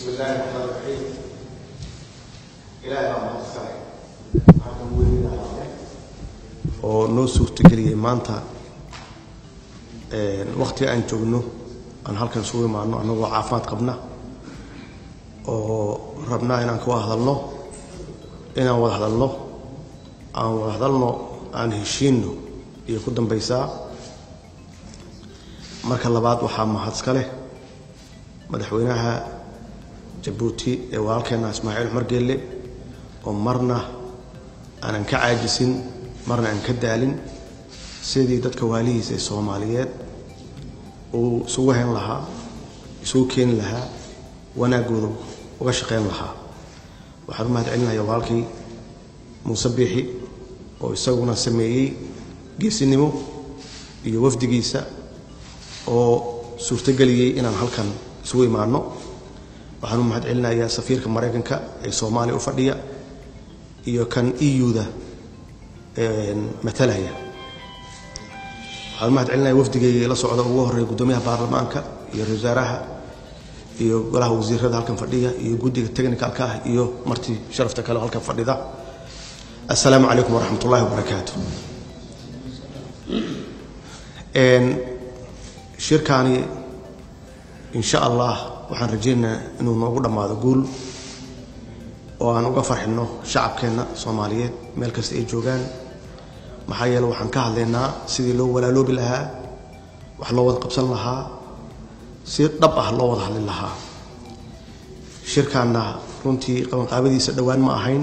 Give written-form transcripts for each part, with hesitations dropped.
بسم الله الرحمن الرحيم. إلهي رحمة السلام عن الولد العظيم ونوسو تقلي مانتا وقت أن تبنو أن هل كان سوي معنا أن وعافات قبنا وربنا إن كواهد الله إن واهد الله أن واهد الله أن هشينه يقدم بيساء مركل بعض وحام هاتسكله مدحوينها جبوتي وعالكنا إسماعيل مرقلي ومرنا أنا كعاجسين مرنا كدالين سيدي دتك والي زي الصوماليات وسوهن لها سوكين لها وأنا جورو وغشقين لها وحرمت عنا يوالكي مسبحي ويسوونا سميي جيسينمو يوفد جيسا oo suurta galiyay inaan halkan isugu imaano waxaan u mahad celinayaa safiirka Mareykanka ee Soomaaliya u fadhiya iyo kan EUda matalaya waxaan u mahad celinayaa wafdigay la socda ugu horeeyay gudoomiyaha baarlamaanka iyo ra'iisul wasaaraha iyo golaha wasiirada halkan fadhiya iyo guddiga technicalka ah iyo marti sharafta kale halkan fadhida assalaamu calaykum wa rahmatullahi wa barakaatuh shirkaani insha Allah waxaan rajeynaynaa inuu noogu dhamaado guul oo aan uga farxino shacabkeena Soomaaliyeed meel kasta ay joogan maxaa yeelay waxaan ka hadlaynaa sidii loo walaaloobi lahaa wax loo wada qabsan lahaa si dhab ah loo wada hadli lahaa shirkaana runtii qabanqaabadiisa dhawaan ma ahayn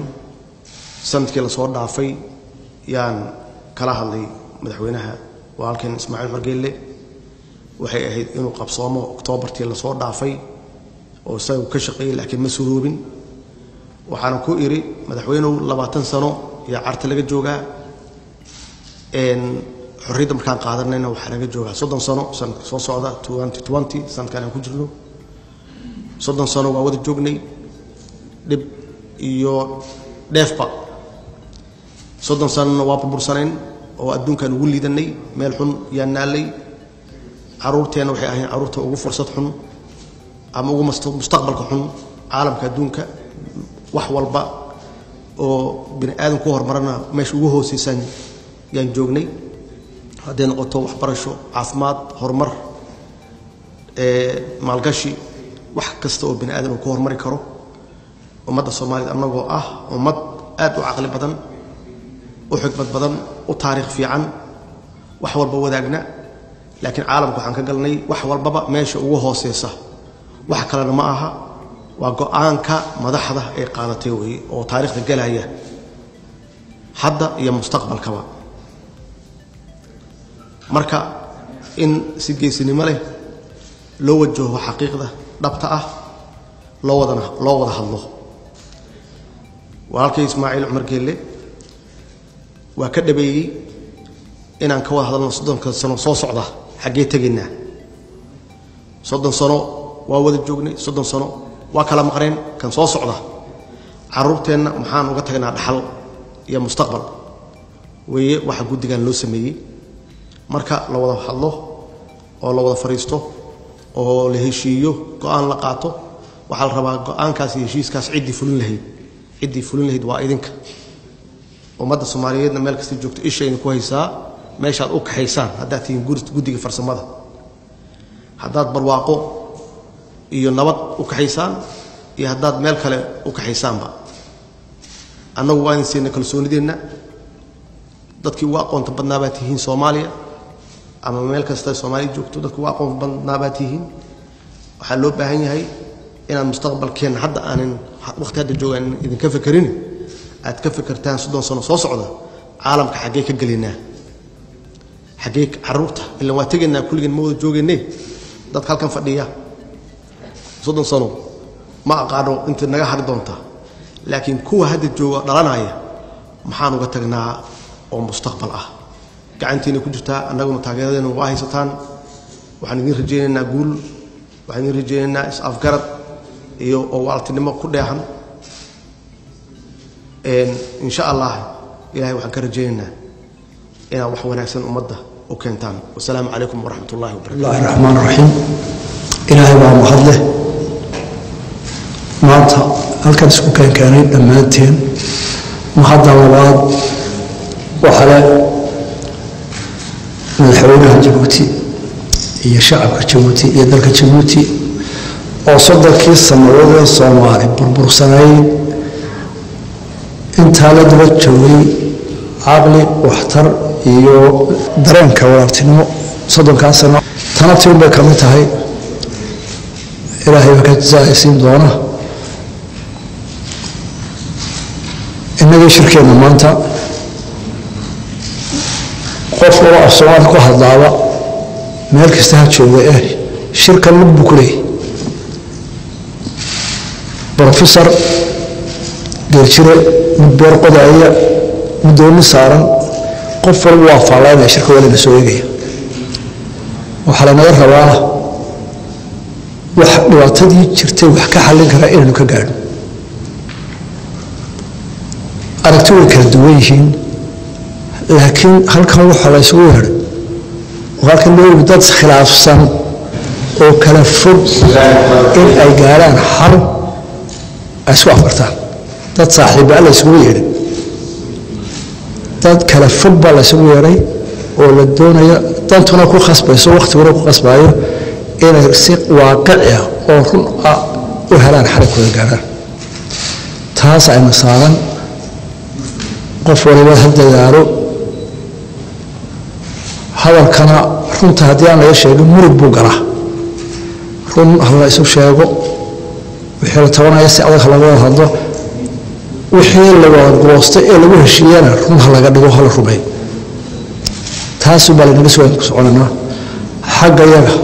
sanadkii la soo dhaafay yaan kala hadlay madaxweynaha walaalkeen Ismaaciil Margeelle waxay ahayd inuu qabsoomo Oktoobartii la soo dhaafay oo saw ka shaqeeyay laakiin ma suruubin waxaan ku iri madaxweynuhu 20 sano ya carta laga joogaa xorriyada markaan qaadanayna waxa laga joogaa 30 sano sanadka soo socda 2020 sanadkan ku jirno 30 sano waa wada joognay dib iyo dheefba 30 sano waa bursaneen oo adduunkan ugu liidanay meel xun yaa naalay caruurteena waxay ahayn caruurta ugu fursad xun ama ugu mustaqbalka xun caalamka adduunka wax walba oo bin aadan ku hormarana meesh ugu hooseysan yaan joognay hadeen qoto wax barasho caafimaad horumar maalgashi wax kasta oo bin aadan ku hormari karo ummadda Soomaaliyeed anagoo ah ummad aad u aqli badan u xigmad badan u taariikh fiican wax walba wadaagna لكن عالم كو حنكا غلني واخ والبا ميشا اوو هوسيسا واخ كلنا ما اها وا قاانكا مدخدا اي قادتي وي او تاريخدا غلايا حدا يا مستقبل كبا marka in sigeesinimo leh loo wajaho xaqiiqda dhabta ah loo wada hadlo walaalkay Ismaaciil Margeelle waa ka dhabeeyay in aan ka wada hadalno 30 sano soo socda xagee tageena 30 sano waa wada joognay 30 sano waa kala maqreen kan soo socda caruurteena maxaan uga tagnaa dhaxal iyo mustaqbal weeye waxa gudigan loo sameeyay marka la wada hadlo oo la wada fariisto oo la heshiiyo go'aan la qaato waxa la rabaa go'aankaas heshiiskaas cidii fulin lahayd waa idinka ummadda Soomaaliyeedna meel kasta joogto isheena ku haysaa meesha aad u kaxaysaan hadaa tiin guddiga farsamada hadaad barwaaqo iyo nabad u kaxaysaan iyo hadaad meel kale u kaxaysaanba anagu waan siinay kalsoonideena dadkii waa qoonta badnaaba tihiin Soomaaliya ama meel kasta Soomaaliya joogto dadku waa qoon badnaaba tihiin waxa loo baahan yahay inaan mustaqbalkeena hadda aanan waqti hadda joogan idin ka fakarin aad ka fakartaan 30 sano soo socda caalamka xagee ka galinaa حقيقة عروتها اللي واتجنا كل جن موجود جوجنيه ده تخلك نفديها صدق صنو ما قالوا أنت النجاح ردونته لكن كوا هذا الجو درناية محانو قتجنا ومستقبله قعنتين كجتها النجوم متعجلين وواهي سطان وحنين رجينا نقول وحنين رجينا أفكار أو عالتين ما كلهم إن شاء الله إلهي وحنك رجينا إنا وحونا أحسن أمضة وكنتان والسلام عليكم ورحمة الله وبركاته. الله الرحمن الرحيم. إلهي ومحله maanta halkan isku keenay dhamaanteen waxaad labaad waxa la xarumaha Jabuuti iyo shacabka Jabuuti iyo dalka Jabuuti oo sadakii samawada Soomaali burbursanay inta la daba joogay aqli waxtar iyo dareenka walaaltinimo sadonka sano tantii bay ka mid tahay Ilaahay ka jazaa'isin doona innaga shirkeena maanta qof oo Soomaali ku hadlaaba meel kasta jooga shirka lagu bukulay professor garjire muddo qodaya muddo saaran qof walba faalada shirka wala soo eegay waxa la rabaa وحدواتي شرتي وحكاحلك رأينا كجار. أرتوه كردويشين لكن هل كانوا على سوهر؟ ولكن لو بدأت خلاف سن أو كلفوا إن أيجاران حرب أسوأ فرتان. تد صاحب على سوهر. تد كلفوا على سوهري ولا دون يا تد تناقو خصبة سو وقت وراقو خصبة عير. إلى سيق واقعية أو رؤى وهلان حركة الجارة تاسع مسارا قف ولي واحد يارو هذا كان رنت هدي أنا يشيل مرب بقرة رن هلا يسوي شيء وحيل تونا يسأل الله خلاص هذا وحيل لو قوست إلى وهشيانا رن هلا قدوا هلا ربي تاسو بالنسبة سوينا سؤالنا حاجة يلا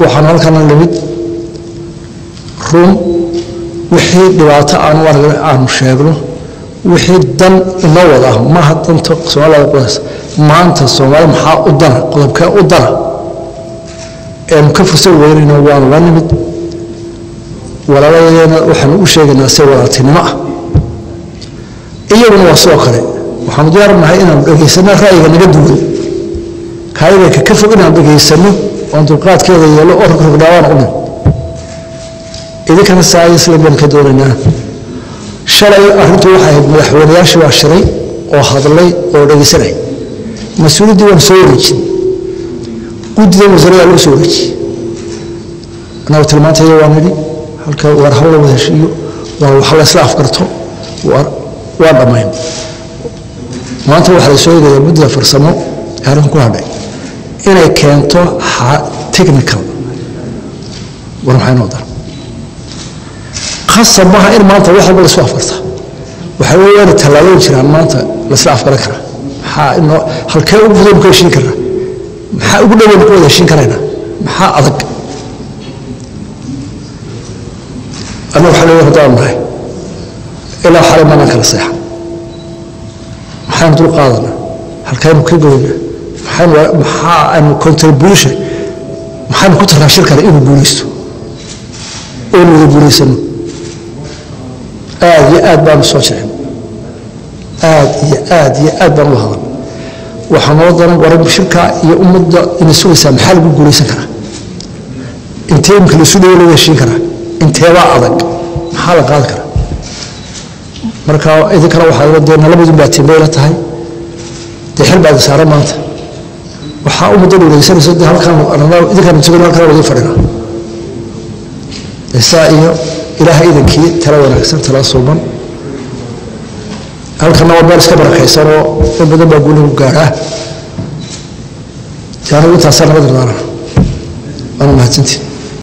وحنا كنا نلبس روم وحيد دواتا عن ورقة عن شغله وحيد دم نوضه ما حتى نتقص ولا بس ما أنت صومال محا قدرة قلبك قدرة مكفر سوى غير نوال ولا نبت ولا وين وحنا وشينا سوى تنمع إيه من وسوقه وحنا جارم هاينا بقي سنة رأيي نقدوه هاي ككفر قلنا بقي سنة وانتقاد كذا يلو أركض دوار عمل إذا كان السايس لبن كدورنا شرعي أهلت واحد من الحوارياش وعشري وحضرلي ورجي سرعي مسؤول ديوان سورج قد ذي مزريع له سورج أنا وتلمات هي وامدي هلك ورحوله وهالشيء وحلس لا أفكرته وأنا ماين ما أنت وحلس سورج لابد ذا فرسمه هرم كوابي إنه كانتو حا تكنيكال ورمحين وضر خاصة بها إن مانتا واحد بالسواء فرصة وحاولين التلاوين شرعا مانتا لسلاء فركرة حا إنه هالكي أبضل بكو شنكرة حا أبضل بكو إذا شنكرينا حا أضب أنا وحاولين هدى أمري إلا وحاولين ما ناكل الصيحة محاين دول قاضنا هالكي مكيبه maxaan contribution maxaan ku taraa shirkada inuu guulaysto inuu guulaysan aad baan soo jeedin aad baan lahaa waxaan wadanan warab shirka iyo ummadda in soo saamaxal ku guulaysan kara intee kala soo dheereeyay shirkada intee waa adag maxaa la qaad kara marka idin kala waxa wadayna labadu baatiinay la tahay tixir baad saaran maanta waxaa u muddo weysan saddex halkan annaga idinka joogan halkan wada fadhina isaayo ilaahay idinkii tala wanaagsan tala suuban halkan waa baa iska barakaysan oo badan baa guul u gaara jarabu taasana badan ana ma hadintii